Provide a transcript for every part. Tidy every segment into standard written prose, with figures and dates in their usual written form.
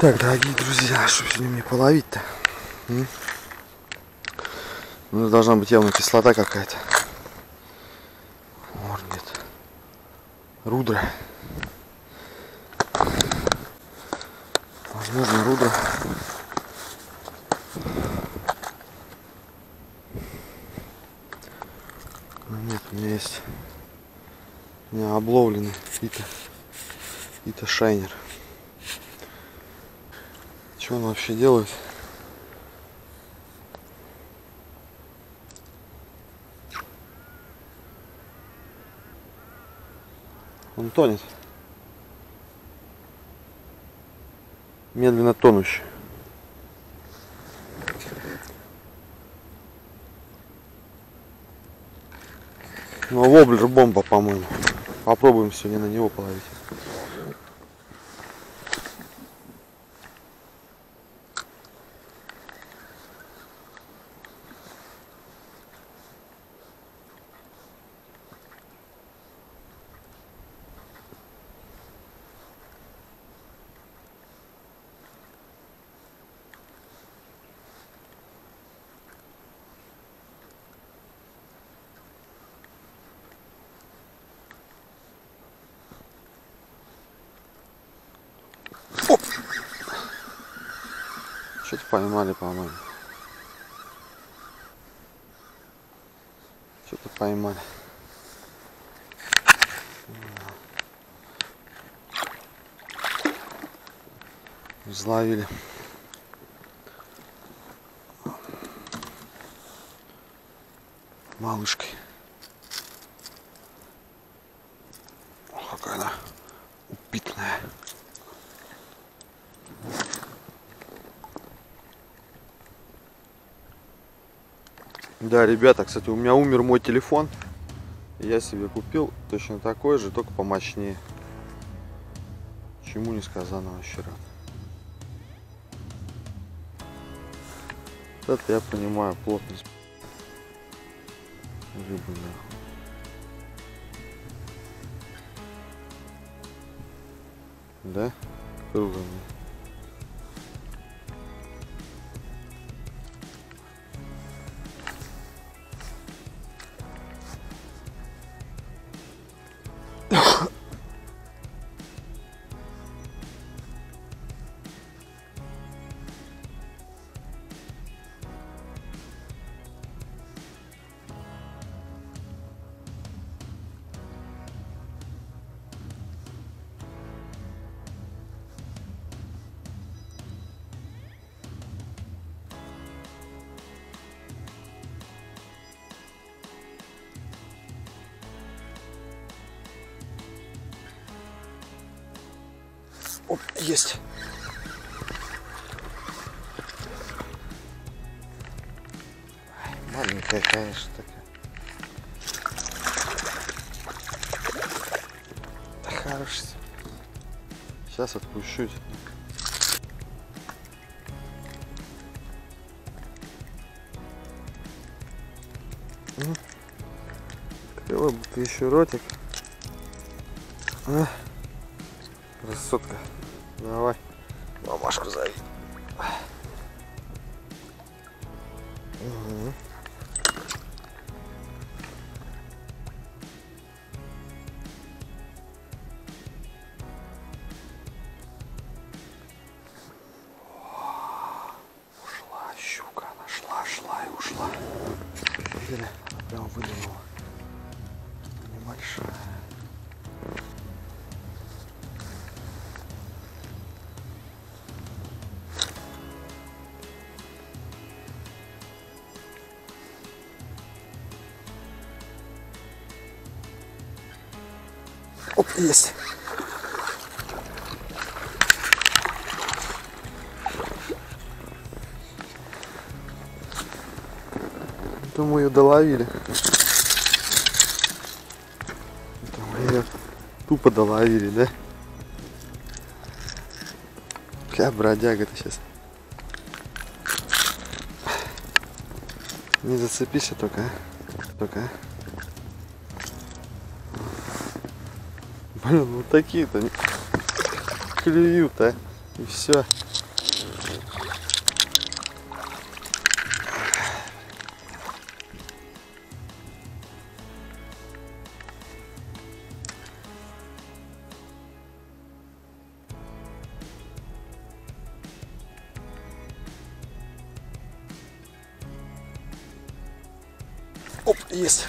Так, дорогие друзья, что сегодня мне половить-то? Ну, должна быть явно кислота какая-то. Может, нет. Рудра. Возможно, рудра. Но нет, у меня есть... У меня обловленный ITO SHINER. Что он вообще делает? Он тонет. Медленно тонущий. Ну, воблер бомба, по-моему. Попробуем сегодня на него половить. Что-то поймали, по-моему. Что-то поймали. Взловили. Малышкой. О, какая она упитная. Да, ребята, кстати, у меня умер мой телефон. Я себе купил точно такой же, только помощнее. Чему несказанно вообще рад. Вот это я понимаю, плотность рыбы, нахуй. Да? Круглый. Оп, есть. Ай, маленькая, конечно, такая. Да, хорош. Сейчас отпущу. Кривой будто еще ротик. Красотка. Давай, мамашку зови. Угу. Ушла щука, она шла и ушла. Видели? Прям выдвинула. Небольшая. Оп, есть. Думаю, ее доловили. Думаю, ее тупо доловили, да? Бля, бродяга-то сейчас. Не зацепишься только, а? Только, а? Блин, ну такие-то клюют, а, и все. Есть.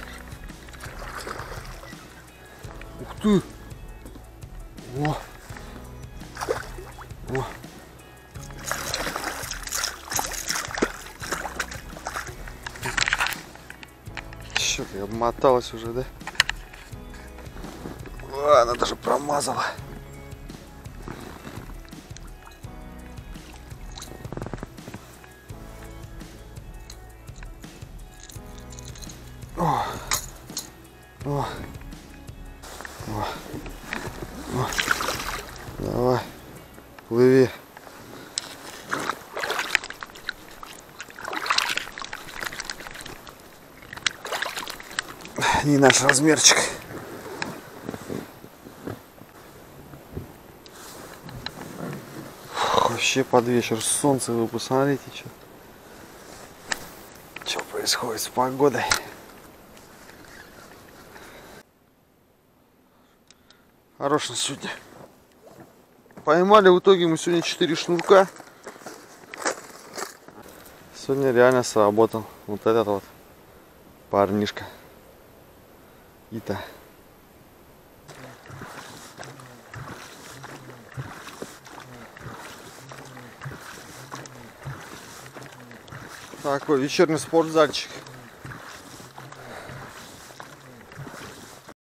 Ух ты. О. О. Черт, я обмоталась уже, да? О, она даже промазала. О. О. О. О. Давай, плыви. Не наш размерчик. Фух, вообще под вечер солнце, вы посмотрите, что происходит с погодой. Хорош на сегодня. Поймали в итоге мы сегодня 4 шнурка. Сегодня реально сработал вот этот вот парнишка. ИТО. Такой вечерний спортзальчик.